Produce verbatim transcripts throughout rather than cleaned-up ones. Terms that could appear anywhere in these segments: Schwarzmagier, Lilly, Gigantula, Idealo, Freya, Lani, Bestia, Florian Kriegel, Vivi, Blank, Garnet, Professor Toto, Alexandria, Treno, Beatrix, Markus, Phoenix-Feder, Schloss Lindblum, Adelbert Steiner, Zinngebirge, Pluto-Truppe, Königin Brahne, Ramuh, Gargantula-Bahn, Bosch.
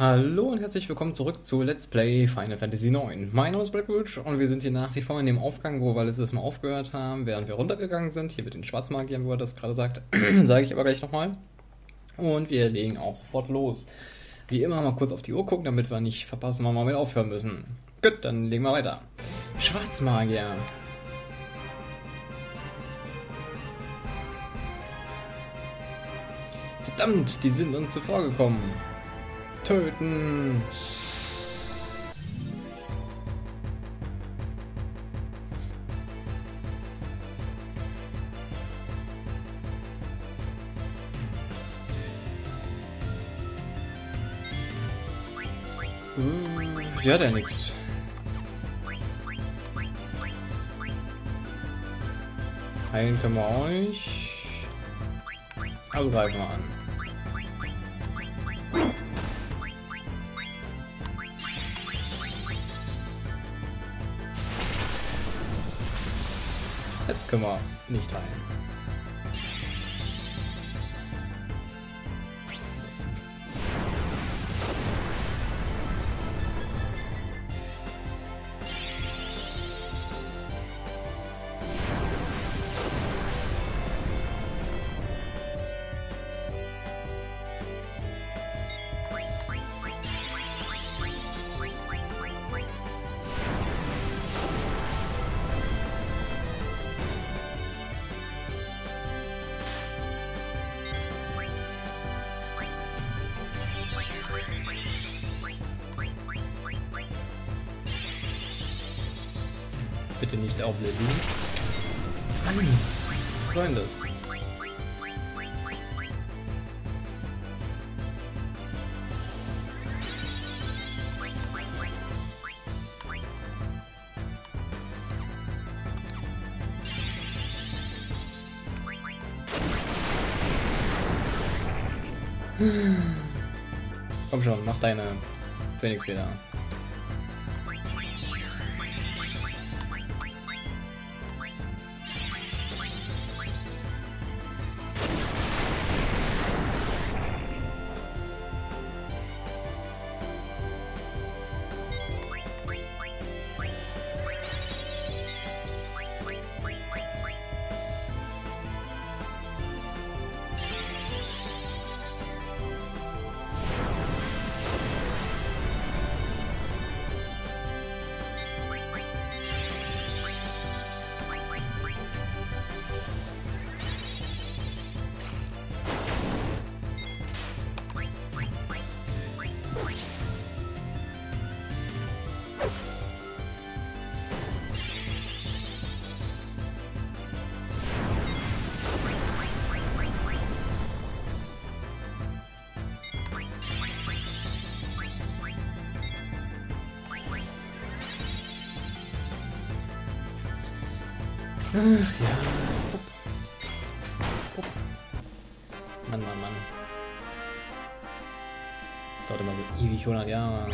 Hallo und herzlich willkommen zurück zu Let's Play Final Fantasy neun. Mein Name ist Blackwood und wir sind hier nach wie vor in dem Aufgang, wo wir letztes Mal aufgehört haben, während wir runtergegangen sind, hier mit den Schwarzmagiern, wo er das gerade sagt, sage ich aber gleich nochmal. Und wir legen auch sofort los. Wie immer mal kurz auf die Uhr gucken, damit wir nicht verpassen, wann wir mal aufhören müssen. Gut, dann legen wir weiter. Schwarzmagier. Verdammt, die sind uns zuvorgekommen. Töten! Hm, ja, der nix. Heilen können wir euch. Also greifen wir an. Jetzt können wir nicht heilen. Bitte nicht aufleben. Mann, was soll denn das? Komm schon, mach deine Phoenix-Feder. Ach ja. Upp. Upp. Mann, Mann, Mann. Das dauert immer so ewig hundert Jahre.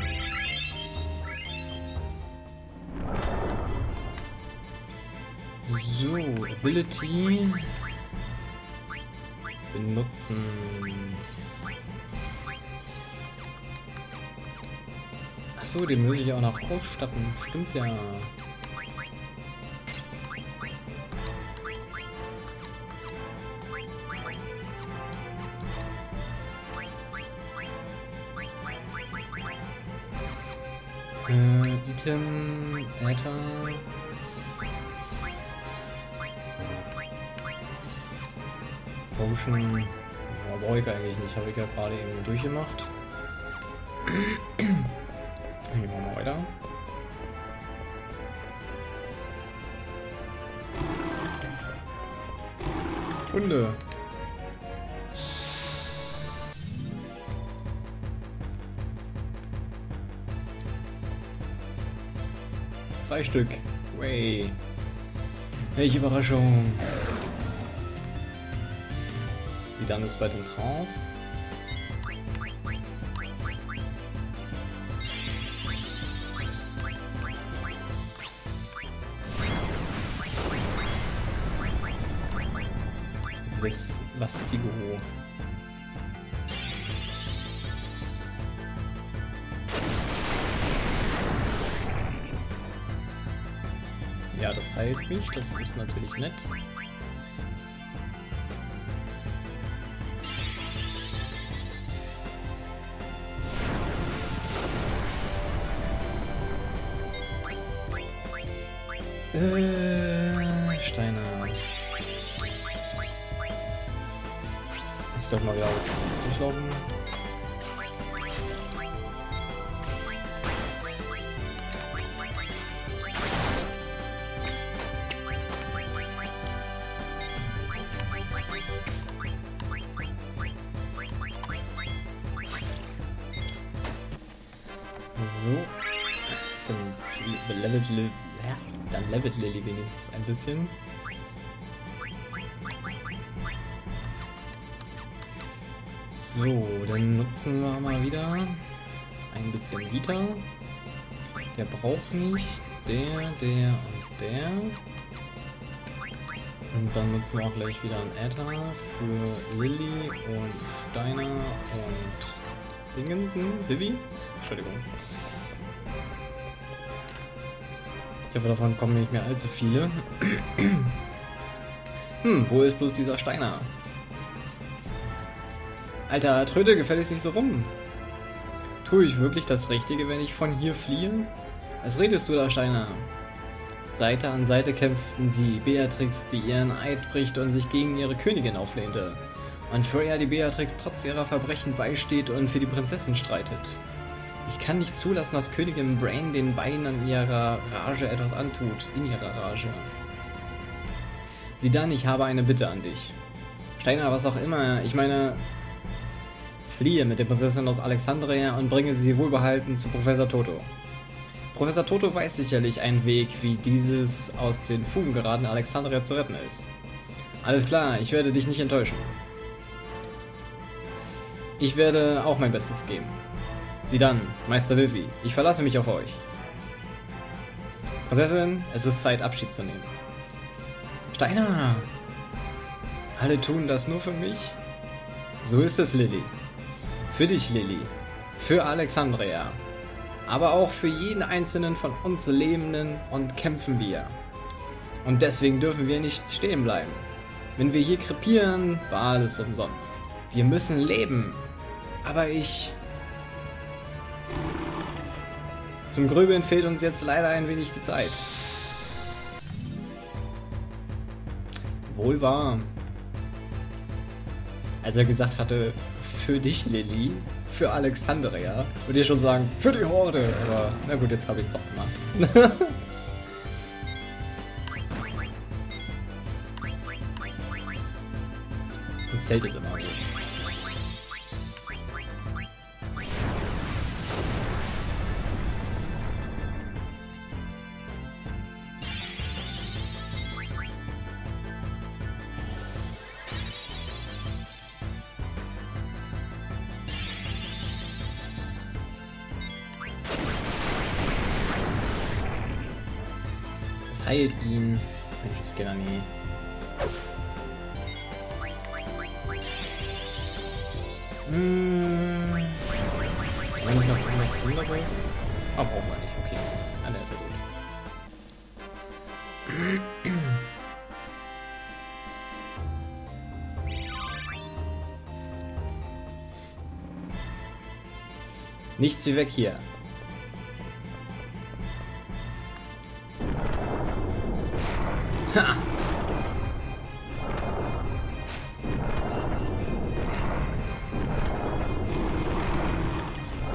So, Ability. Benutzen. Achso, den muss ich ja auch noch ausstatten. Stimmt ja. Item, Äther. Potion. Oh, brauche ich eigentlich nicht. Habe ich ja gerade eben durchgemacht. Dann gehen wir mal weiter. Hunde. Zwei Stück. Way. Welche Überraschung. Zidane ist bei den Trance. Das Lastigo. Ja, das heilt mich, das ist natürlich nett. Äh, Steiner. Ich darf mal ja auch durchlaufen. Dann levelt Lilly wenigstens ein bisschen. So, dann nutzen wir mal wieder ein bisschen Vita. Der braucht nicht. Der, der und der. Und dann nutzen wir auch gleich wieder einen Äther für Lilly und Steiner und Dingensen. Vivi? Entschuldigung. Ich hoffe, davon kommen nicht mehr allzu viele. Hm, wo ist bloß dieser Steiner? Alter, trödel gefälligst nicht so rum. Tue ich wirklich das Richtige, wenn ich von hier fliehe? Was redest du da, Steiner? Seite an Seite kämpften sie. Beatrix, die ihren Eid bricht und sich gegen ihre Königin auflehnte. Und Freya, die Beatrix trotz ihrer Verbrechen beisteht und für die Prinzessin streitet. Ich kann nicht zulassen, dass Königin Brahne den beiden an ihrer Rage etwas antut, in ihrer Rage. Zidane, ich habe eine Bitte an dich. Steiner, was auch immer, ich meine, fliehe mit der Prinzessin aus Alexandria und bringe sie wohlbehalten zu Professor Toto. Professor Toto weiß sicherlich einen Weg, wie dieses aus den Fugen geratene Alexandria zu retten ist. Alles klar, ich werde dich nicht enttäuschen. Ich werde auch mein Bestes geben. Zidane, Meister Vivi, ich verlasse mich auf euch. Prinzessin, es ist Zeit, Abschied zu nehmen. Steiner! Alle tun das nur für mich? So ist es, Lilly. Für dich, Lilly. Für Alexandria. Aber auch für jeden einzelnen von uns Lebenden und kämpfen wir. Und deswegen dürfen wir nicht stehen bleiben. Wenn wir hier krepieren, war alles umsonst. Wir müssen leben. Aber ich... Zum Grübeln fehlt uns jetzt leider ein wenig die Zeit. Wohl wahr. Als er gesagt hatte, für dich, Lilly, für Alexandria, würde ich schon sagen, für die Horde. Aber na gut, jetzt habe ich es doch gemacht. Und Zelt ist immer so. Heilt ihn. Mensch, das geht ja nie. Hm. Wenn ich noch irgendwas anderes. Oh, brauchen wir nicht. Okay. Ah, der ist ja gut. Nichts wie weg hier. Ha!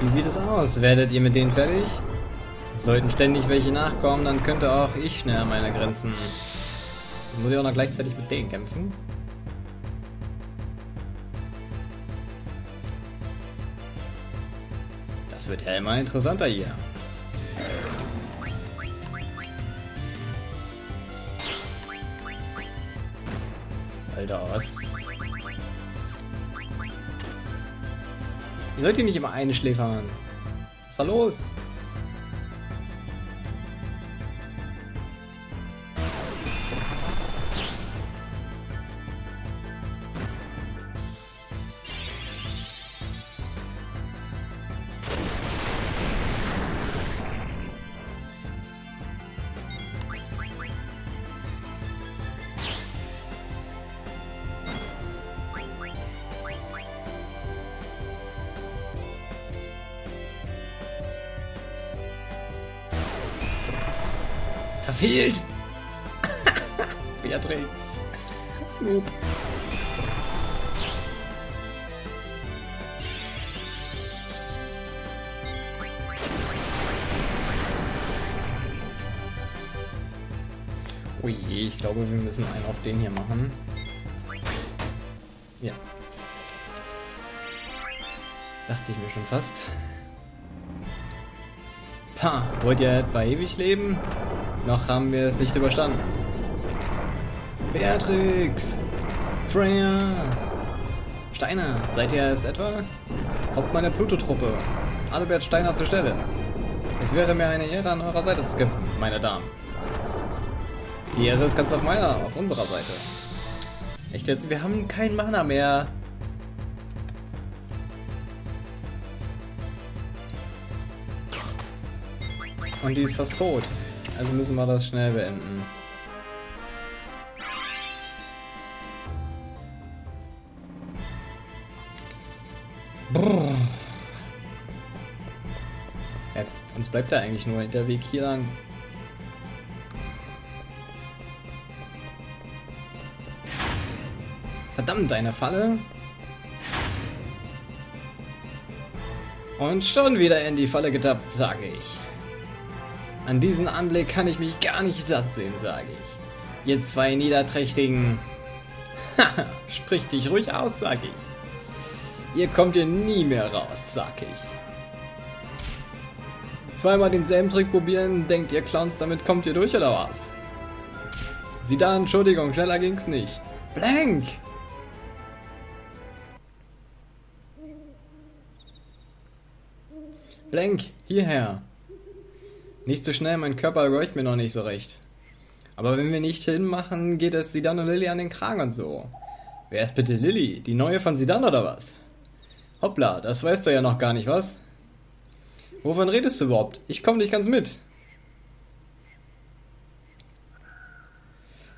Wie sieht es aus? Werdet ihr mit denen fertig? Sollten ständig welche nachkommen, dann könnte auch ich näher meine Grenzen. Dann muss ich auch noch gleichzeitig mit denen kämpfen. Das wird ja immer interessanter hier. Aus. Ihr sollt ihr nicht immer einschläfern. Was ist da los? Verfehlt! Beatrix. Noob. Oh je, ich glaube, wir müssen einen auf den hier machen. Ja. Dachte ich mir schon fast. Pah, wollt ihr etwa ewig leben? Noch haben wir es nicht überstanden. Beatrix! Freya! Steiner, seid ihr es etwa? Hauptmann der Pluto-Truppe. Adelbert Steiner zur Stelle. Es wäre mir eine Ehre, an eurer Seite zu kämpfen, meine Damen. Die Ehre ist ganz auf meiner, auf unserer Seite. Echt jetzt? Wir haben keinen Mana mehr. Und die ist fast tot. Also müssen wir das schnell beenden. Brrr. Ja, uns bleibt da eigentlich nur der Weg hier lang. Verdammt, eine Falle. Und schon wieder in die Falle getappt, sage ich. An diesen Anblick kann ich mich gar nicht satt sehen, sage ich. Ihr zwei Niederträchtigen. Haha, spricht dich ruhig aus, sage ich. Ihr kommt hier nie mehr raus, sage ich. Zweimal denselben Trick probieren, denkt ihr Clowns, damit kommt ihr durch, oder was? Zidane, Entschuldigung, schneller ging's nicht. Blank! Blank, hierher. Nicht so schnell, mein Körper läuft mir noch nicht so recht. Aber wenn wir nicht hinmachen, geht es Zidane und Lilly an den Kragen und so. Wer ist bitte Lilly? Die neue von Zidane oder was? Hoppla, das weißt du ja noch gar nicht, was? Wovon redest du überhaupt? Ich komme nicht ganz mit.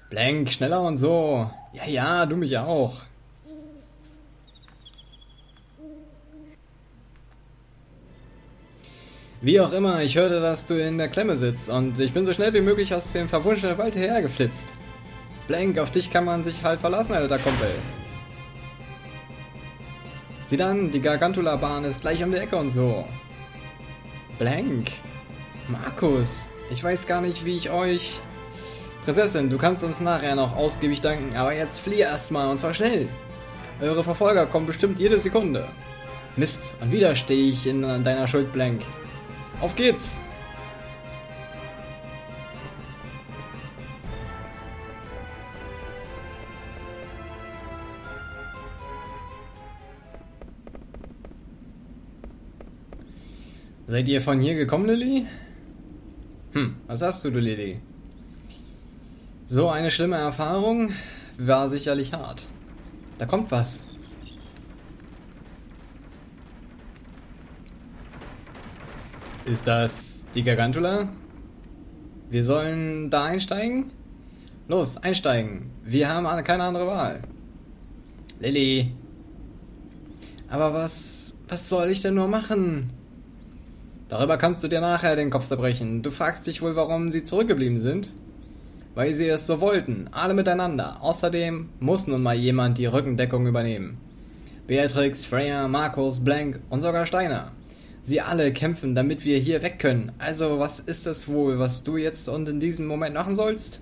Blank, schneller und so. Ja, ja, du mich auch. Wie auch immer, ich hörte, dass du in der Klemme sitzt und ich bin so schnell wie möglich aus dem verwunschenen Wald hergeflitzt. Blank, auf dich kann man sich halt verlassen, alter Kumpel. Sieh dann, die Gargantula-Bahn ist gleich um die Ecke und so. Blank. Markus, ich weiß gar nicht, wie ich euch... Prinzessin, du kannst uns nachher noch ausgiebig danken, aber jetzt flieh erstmal und zwar schnell. Eure Verfolger kommen bestimmt jede Sekunde. Mist, und wieder stehe ich in deiner Schuld, Blank. Auf geht's! Seid ihr von hier gekommen, Lilly? Hm, was hast du, du Lilly? So eine schlimme Erfahrung war sicherlich hart. Da kommt was. Ist das die Gargantula? Wir sollen da einsteigen? Los, einsteigen. Wir haben keine andere Wahl. Lilly. Aber was, was soll ich denn nur machen? Darüber kannst du dir nachher den Kopf zerbrechen. Du fragst dich wohl, warum sie zurückgeblieben sind? Weil sie es so wollten. Alle miteinander. Außerdem muss nun mal jemand die Rückendeckung übernehmen. Beatrix, Freya, Markus, Blank und sogar Steiner. Sie alle kämpfen, damit wir hier weg können. Also was ist das wohl, was du jetzt und in diesem Moment machen sollst?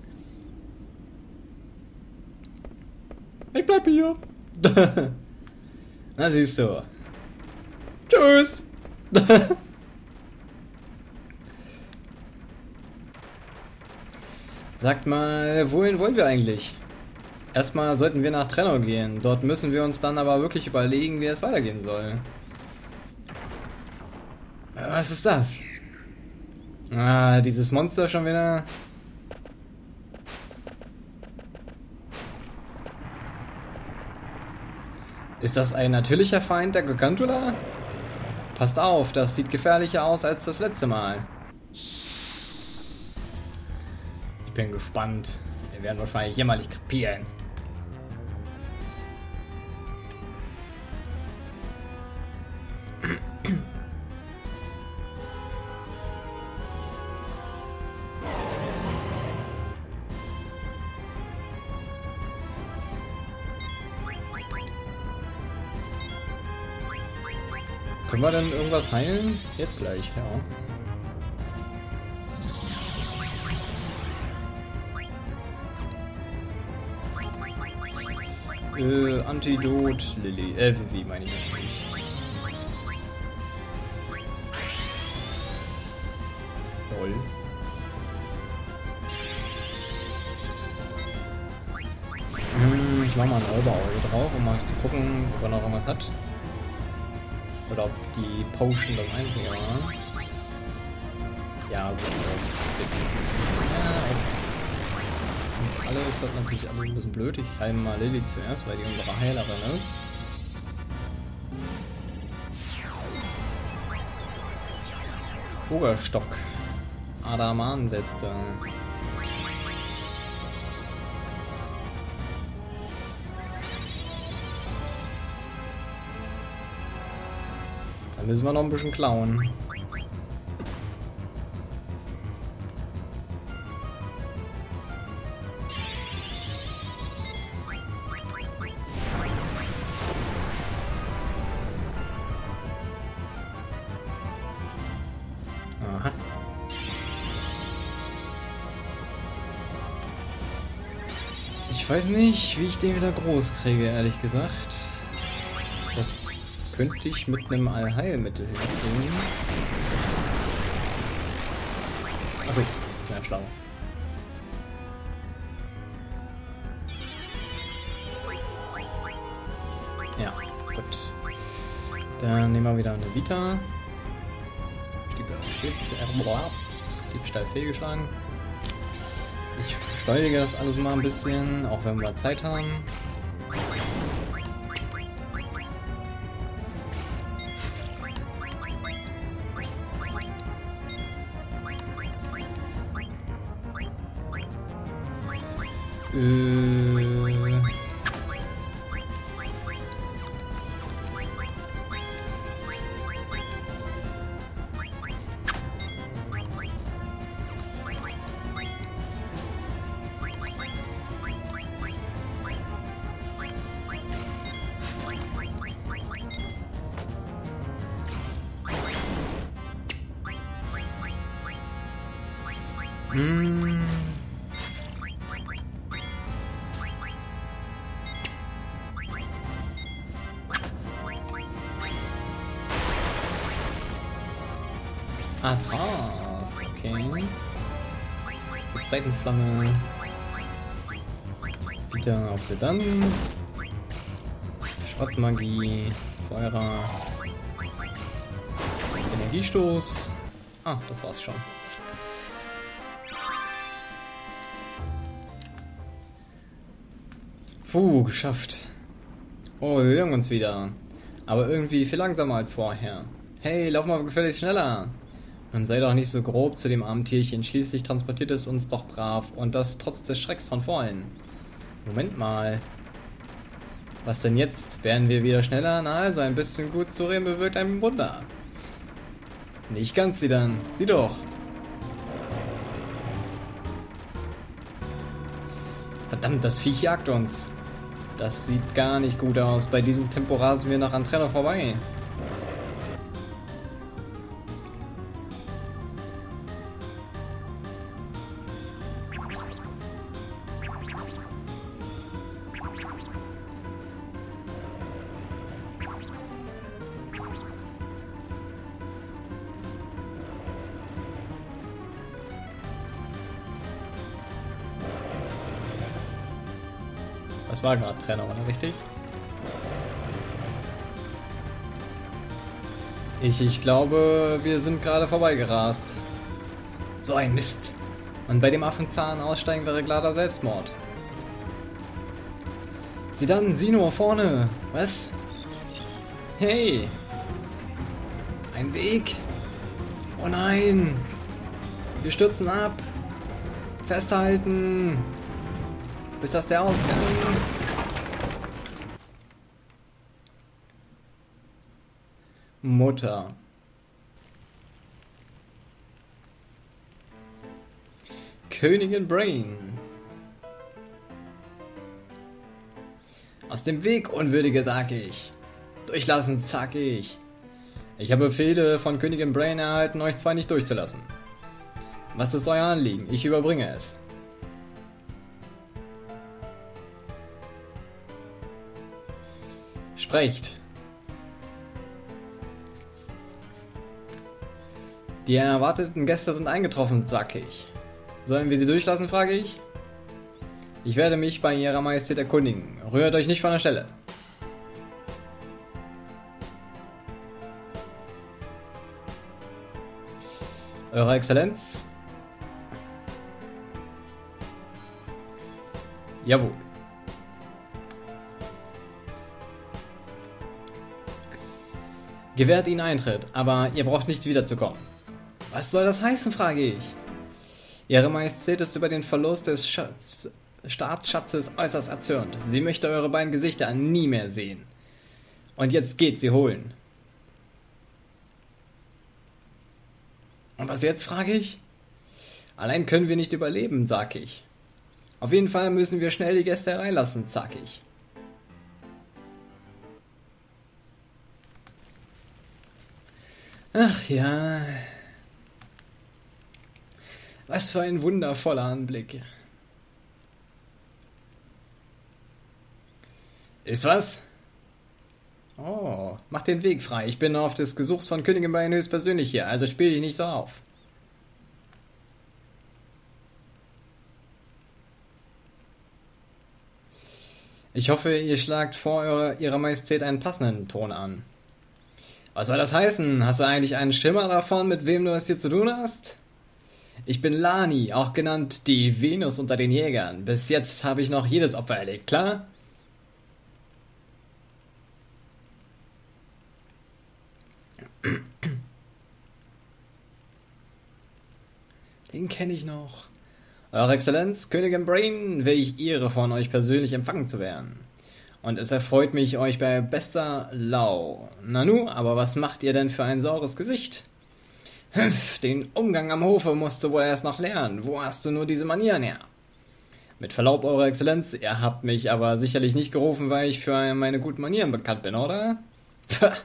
Ich bleibe hier. Na siehst du. Tschüss. Sagt mal, wohin wollen wir eigentlich? Erstmal sollten wir nach Treno gehen. Dort müssen wir uns dann aber wirklich überlegen, wie es weitergehen soll. Was ist das? Ah, dieses Monster schon wieder. Ist das ein natürlicher Feind der Gigantula? Passt auf, das sieht gefährlicher aus als das letzte Mal. Ich bin gespannt. Wir werden wahrscheinlich jämmerlich krepieren. Können wir denn irgendwas heilen? Jetzt gleich, ja. Äh, Antidot, Lilly. Äh, Vivi meine ich natürlich. Toll. Hm, ich mach mal ein Auge drauf, um mal zu gucken, ob er noch irgendwas hat. Oder ob die Potion das einzige war. Ja, gut. Ja, alles hat natürlich alles ein bisschen blöd. Ich heile mal Lilly zuerst, weil die unsere Heilerin ist. Oberstock. Adamanweste. Da müssen wir noch ein bisschen klauen. Aha. Ich weiß nicht, wie ich den wieder groß kriege, ehrlich gesagt. Das könnte ich mit einem Allheilmittel hinkriegen. Achso, ja, schlau. Ja, gut. Dann nehmen wir wieder eine Vita. Diebstahl fehlgeschlagen. Ich steige das alles mal ein bisschen, auch wenn wir Zeit haben. Hm. Ah, das. Okay. Seitenflamme. Wieder auf Sedan. Schwarzmagie. Feuerer. Energiestoß. Ah, das war's schon. Puh, geschafft. Oh, wir hören uns wieder. Aber irgendwie viel langsamer als vorher. Hey, lauf mal gefälligst schneller. Nun sei doch nicht so grob zu dem armen Tierchen. Schließlich transportiert es uns doch brav. Und das trotz des Schrecks von vorhin. Moment mal. Was denn jetzt? Werden wir wieder schneller? Na also, ein bisschen gut zu reden bewirkt ein Wunder. Nicht ganz, sie dann. Sieh doch. Verdammt, das Viech jagt uns. Das sieht gar nicht gut aus. Bei diesem Tempo rasen wir noch an Treno vorbei. Das war gerade Treno, oder? Richtig? Ich, ich glaube, wir sind gerade vorbeigerast. So ein Mist. Und bei dem Affenzahn aussteigen wäre glatter Selbstmord. Sieh dann, Sino, vorne. Was? Hey. Ein Weg. Oh nein. Wir stürzen ab. Festhalten. Ist das der Ausgang? Mutter. Königin Brahne. Aus dem Weg, Unwürdige, sag ich. Durchlassen, zack ich. Ich habe Befehle von Königin Brahne erhalten, euch zwei nicht durchzulassen. Was ist euer Anliegen? Ich überbringe es. Sprecht. Die erwarteten Gäste sind eingetroffen, sag ich. Sollen wir sie durchlassen, frage ich. Ich werde mich bei Ihrer Majestät erkundigen. Rührt euch nicht von der Stelle. Eure Exzellenz. Jawohl. Gewährt Ihnen Eintritt, aber ihr braucht nicht wiederzukommen. Was soll das heißen, frage ich. Ihre Majestät ist über den Verlust des Schatz... Staatsschatzes äußerst erzürnt. Sie möchte eure beiden Gesichter nie mehr sehen. Und jetzt geht sie holen. Und was jetzt, frage ich? Allein können wir nicht überleben, sag ich. Auf jeden Fall müssen wir schnell die Gäste hereinlassen, sag ich. Ach ja. Was für ein wundervoller Anblick. Ist was? Oh, mach den Weg frei. Ich bin auf des Gesuchs von Königin Brahne höchstpersönlich hier, also spiel dich nicht so auf. Ich hoffe, ihr schlagt vor eure, ihrer Majestät einen passenden Ton an. Was soll das heißen? Hast du eigentlich einen Schimmer davon, mit wem du es hier zu tun hast? Ich bin Lani, auch genannt die Venus unter den Jägern. Bis jetzt habe ich noch jedes Opfer erlegt, klar? Den kenne ich noch. Eure Exzellenz, Königin Brahne, will ich Ehre von euch persönlich empfangen zu werden. Und es erfreut mich, euch bei bester Lau. Nanu, aber was macht ihr denn für ein saures Gesicht? Hüpf, den Umgang am Hofe musst du wohl erst noch lernen. Wo hast du nur diese Manieren her? Mit Verlaub, Eure Exzellenz, ihr habt mich aber sicherlich nicht gerufen, weil ich für meine guten Manieren bekannt bin, oder? Pah.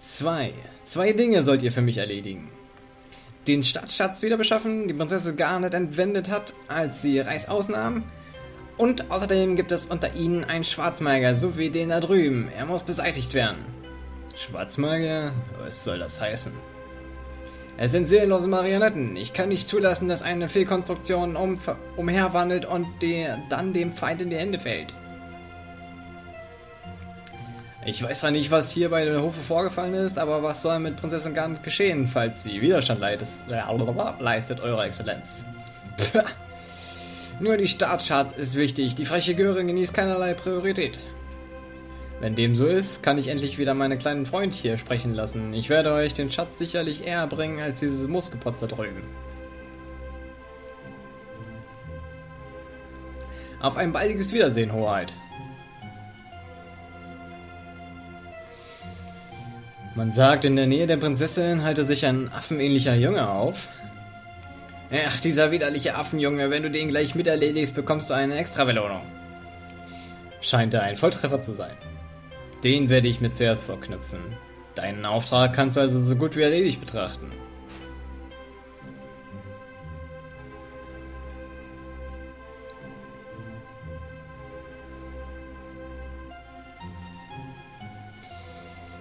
Zwei. Zwei Dinge sollt ihr für mich erledigen. Den Stadtschatz wieder beschaffen, die Prinzessin Garnet entwendet hat, als sie Reißaus nahm. Und außerdem gibt es unter ihnen einen Schwarzmagier, so wie den da drüben. Er muss beseitigt werden. Schwarzmagier? Was soll das heißen? Es sind seelenlose Marionetten. Ich kann nicht zulassen, dass eine Fehlkonstruktion um, umherwandelt und der dann dem Feind in die Hände fällt. Ich weiß zwar nicht, was hier bei der Hofe vorgefallen ist, aber was soll mit Prinzessin Garnet geschehen, falls sie Widerstand leistet, Eure Exzellenz? Pah. Nur die Staatscharts ist wichtig, die freche Görin genießt keinerlei Priorität. Wenn dem so ist, kann ich endlich wieder meinen kleinen Freund hier sprechen lassen. Ich werde euch den Schatz sicherlich eher bringen, als dieses Muskepotz da drüben. Auf ein baldiges Wiedersehen, Hoheit. Man sagt, in der Nähe der Prinzessin halte sich ein affenähnlicher Junge auf. Ach, dieser widerliche Affenjunge, wenn du den gleich miterledigst, bekommst du eine Extrabelohnung. Scheint er ein Volltreffer zu sein. Den werde ich mir zuerst verknüpfen. Deinen Auftrag kannst du also so gut wie erledigt betrachten.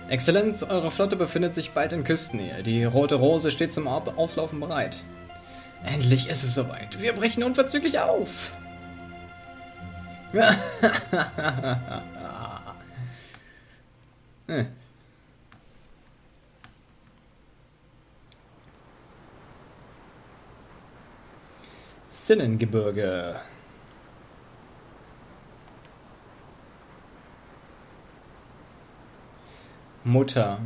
Exzellenz, eure Flotte befindet sich bald in Küstennähe. Die Rote Rose steht zum Auslaufen bereit. Endlich ist es soweit. Wir brechen unverzüglich auf. hm. Zinngebirge. Mutter.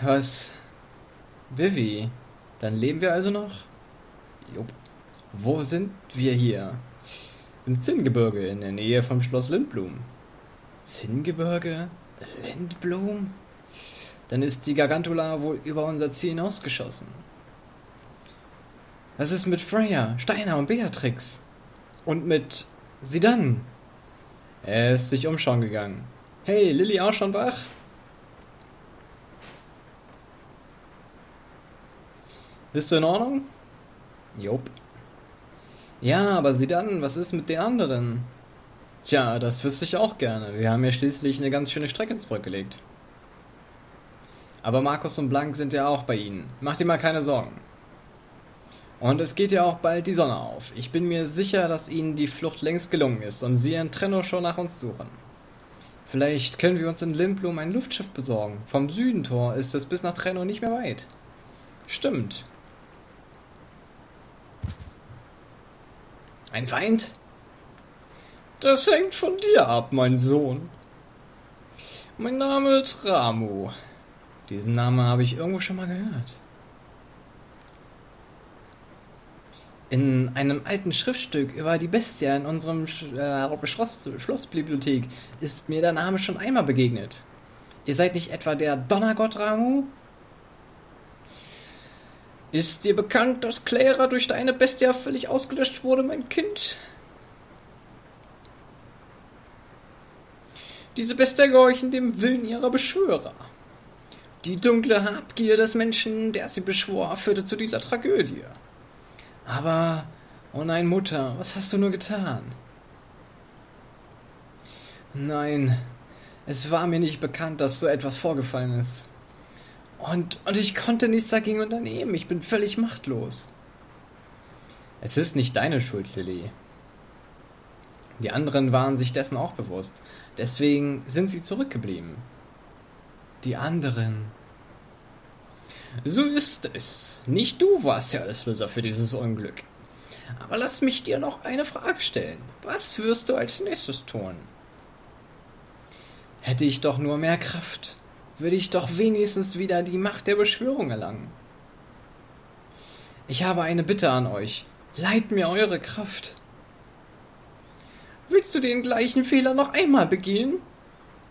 Was? Vivi? Dann leben wir also noch? Jupp. Wo sind wir hier? Im Zinngebirge, in der Nähe vom Schloss Lindblum. Zinngebirge? Lindblum? Dann ist die Gargantula wohl über unser Ziel hinausgeschossen. Was ist mit Freya, Steiner und Beatrix? Und mit Zidane? Er ist sich umschauen gegangen. Hey, Lilly auch schon wach? Bist du in Ordnung? Jop. Ja, aber Zidane, was ist mit den anderen? Tja, das wüsste ich auch gerne. Wir haben ja schließlich eine ganz schöne Strecke zurückgelegt. Aber Markus und Blank sind ja auch bei Ihnen. Mach dir mal keine Sorgen. Und es geht ja auch bald die Sonne auf. Ich bin mir sicher, dass Ihnen die Flucht längst gelungen ist und Sie in Treno schon nach uns suchen. Vielleicht können wir uns in Lindblum ein Luftschiff besorgen. Vom Südentor ist es bis nach Treno nicht mehr weit. Stimmt. Ein Feind? Das hängt von dir ab, mein Sohn. Mein Name ist Ramuh. Diesen Namen habe ich irgendwo schon mal gehört. In einem alten Schriftstück über die Bestia in unserem Sch äh, Schloss Schlossbibliothek ist mir der Name schon einmal begegnet. Ihr seid nicht etwa der Donnergott Ramuh? Ist dir bekannt, dass Clara durch deine Bestia völlig ausgelöscht wurde, mein Kind? Diese Bestia gehorchen dem Willen ihrer Beschwörer. Die dunkle Habgier des Menschen, der sie beschwor, führte zu dieser Tragödie. Aber, oh nein, Mutter, was hast du nur getan? Nein, es war mir nicht bekannt, dass so etwas vorgefallen ist. Und, und ich konnte nichts dagegen unternehmen. Ich bin völlig machtlos. Es ist nicht deine Schuld, Lilly. Die anderen waren sich dessen auch bewusst. Deswegen sind sie zurückgeblieben. Die anderen. So ist es. Nicht du warst ja Auslöser für dieses Unglück. Aber lass mich dir noch eine Frage stellen. Was wirst du als nächstes tun? Hätte ich doch nur mehr Kraft, würde ich doch wenigstens wieder die Macht der Beschwörung erlangen. Ich habe eine Bitte an euch. Leiht mir eure Kraft. Willst du den gleichen Fehler noch einmal begehen?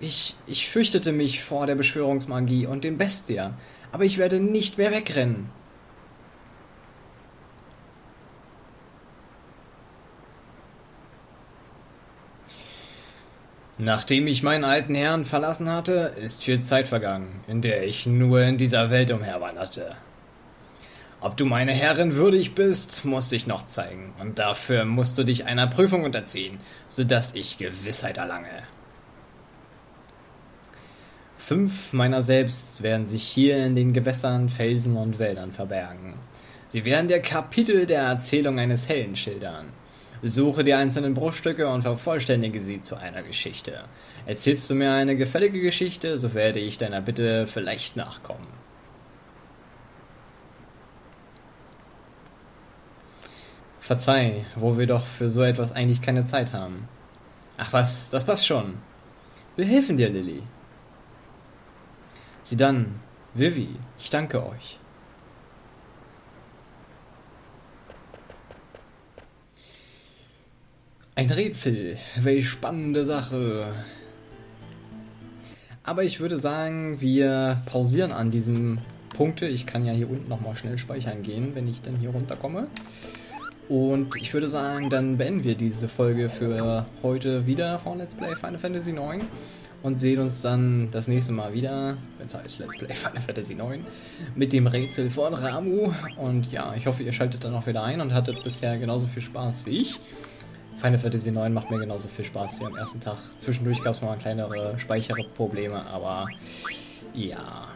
Ich, ich fürchtete mich vor der Beschwörungsmagie und dem Bestia, aber ich werde nicht mehr wegrennen. Nachdem ich meinen alten Herrn verlassen hatte, ist viel Zeit vergangen, in der ich nur in dieser Welt umherwanderte. Ob du meine Herrin würdig bist, muss ich noch zeigen, und dafür musst du dich einer Prüfung unterziehen, sodass ich Gewissheit erlange. Fünf meiner selbst werden sich hier in den Gewässern, Felsen und Wäldern verbergen. Sie werden dir Kapitel der Erzählung eines Helden schildern. Suche die einzelnen Bruchstücke und vervollständige sie zu einer Geschichte. Erzählst du mir eine gefällige Geschichte, so werde ich deiner Bitte vielleicht nachkommen. Verzeih, wo wir doch für so etwas eigentlich keine Zeit haben. Ach was, das passt schon. Wir helfen dir, Lilly. Zidane, Vivi, ich danke euch. Ein Rätsel, welch spannende Sache. Aber ich würde sagen, wir pausieren an diesem Punkt. Ich kann ja hier unten nochmal schnell speichern gehen, wenn ich dann hier runterkomme. Und ich würde sagen, dann beenden wir diese Folge für heute wieder von Let's Play Final Fantasy neun. Und sehen uns dann das nächste Mal wieder, wenn es heißt Let's Play Final Fantasy neun, mit dem Rätsel von Ramuh. Und ja, ich hoffe, ihr schaltet dann auch wieder ein und hattet bisher genauso viel Spaß wie ich. Final Fantasy neun macht mir genauso viel Spaß wie am ersten Tag. Zwischendurch gab es mal kleinere Speicherprobleme, aber ja.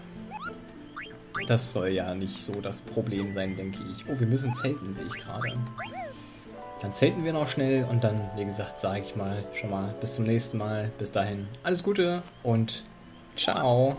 Das soll ja nicht so das Problem sein, denke ich. Oh, wir müssen zelten, sehe ich gerade. Dann zelten wir noch schnell und dann, wie gesagt, sage ich mal schon mal bis zum nächsten Mal. Bis dahin, alles Gute und ciao.